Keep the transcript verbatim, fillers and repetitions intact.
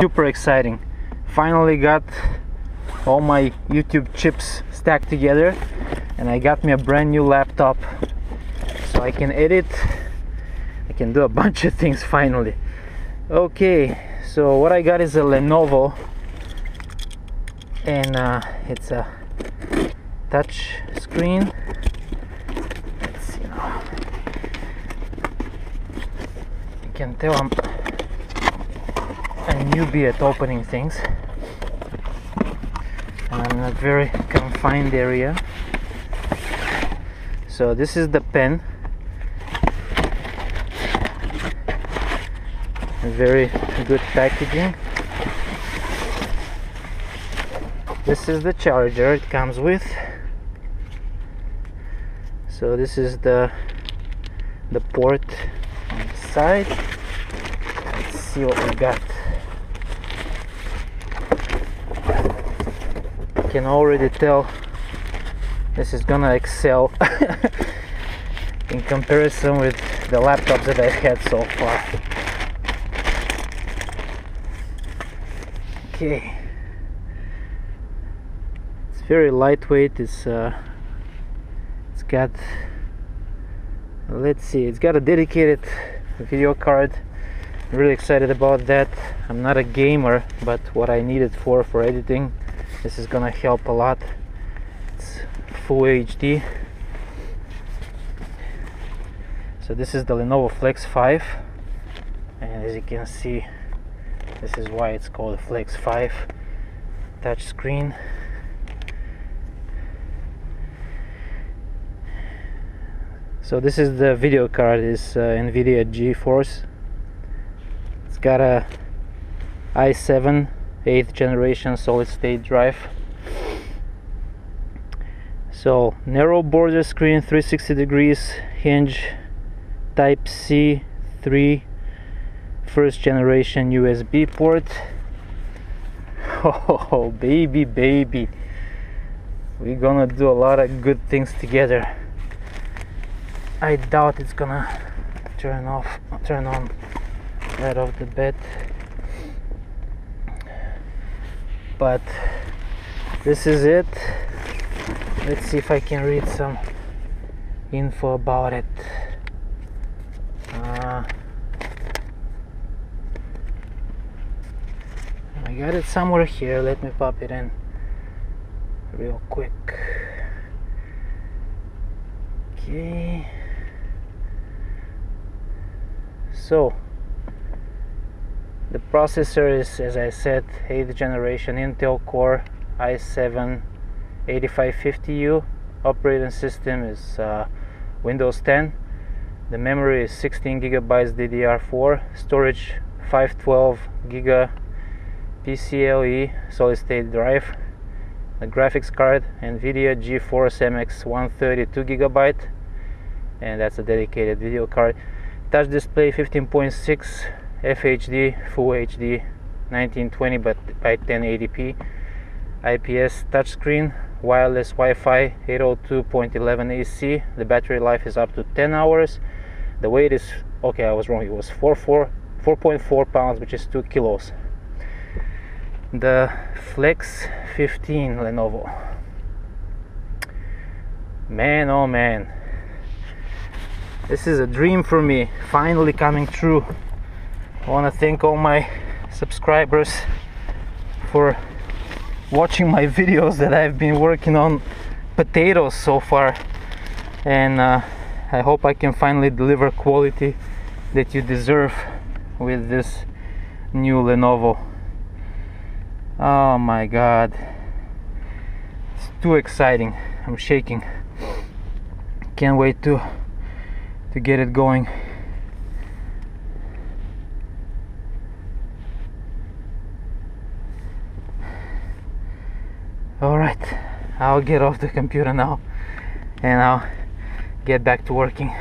Super exciting. Finally got all my YouTube chips stacked together and I got me a brand new laptop, so I can edit, I can do a bunch of things finally. Okay, so what I got is a Lenovo, and uh, it's a touch screen. Let's see now. You can tell I'm a newbie at opening things, and I'm in a very confined area. So this is the pen, very good packaging. This is the charger it comes with. So this is the the port on the side. Let's see what we got. I can already tell this is gonna excel in comparison with the laptops that I've had so far. Okay, it's very lightweight. It's uh, it's got, let's see, it's got a dedicated video card. I'm really excited about that. I'm not a gamer, but what I need it for for editing, this is gonna help a lot. It's full H D. So this is the Lenovo Flex five, and as you can see, this is why it's called Flex five touch screen. So this is the video card, is uh, Nvidia GeForce. It's got a i seven eighth generation solid state drive. So narrow border screen, three hundred sixty degrees, hinge, type C, three, first generation U S B port. Oh baby, baby, we're gonna do a lot of good things together. I doubt it's gonna turn off turn on right off the bat, but this is it. Let's see if I can read some info about it. uh, I got it somewhere here. Let me pop it in real quick. Okay, so the processor is, as I said, eighth generation Intel Core i seven eighty-five fifty U. Operating system is uh, Windows ten. The memory is sixteen gigabytes D D R four. Storage five twelve giga P C L E solid state drive. The graphics card, Nvidia GeForce M X one thirty, two gigabyte, and that's a dedicated video card. Touch display fifteen point six, F H D, full H D, nineteen twenty by ten eighty p, I P S touchscreen, wireless Wi-Fi, eight oh two point eleven A C. The battery life is up to ten hours. The weight is, okay, I was wrong, it was four point four pounds, which is two kilos. The Flex fifteen Lenovo, man, oh man, this is a dream for me, finally coming true. I want to thank all my subscribers for watching my videos that I've been working on potatoes so far, and uh, I hope I can finally deliver quality that you deserve with this new Lenovo. Oh my god, it's too exciting. I'm shaking. Can't wait to to get it going. All right, I'll get off the computer now and I'll get back to working.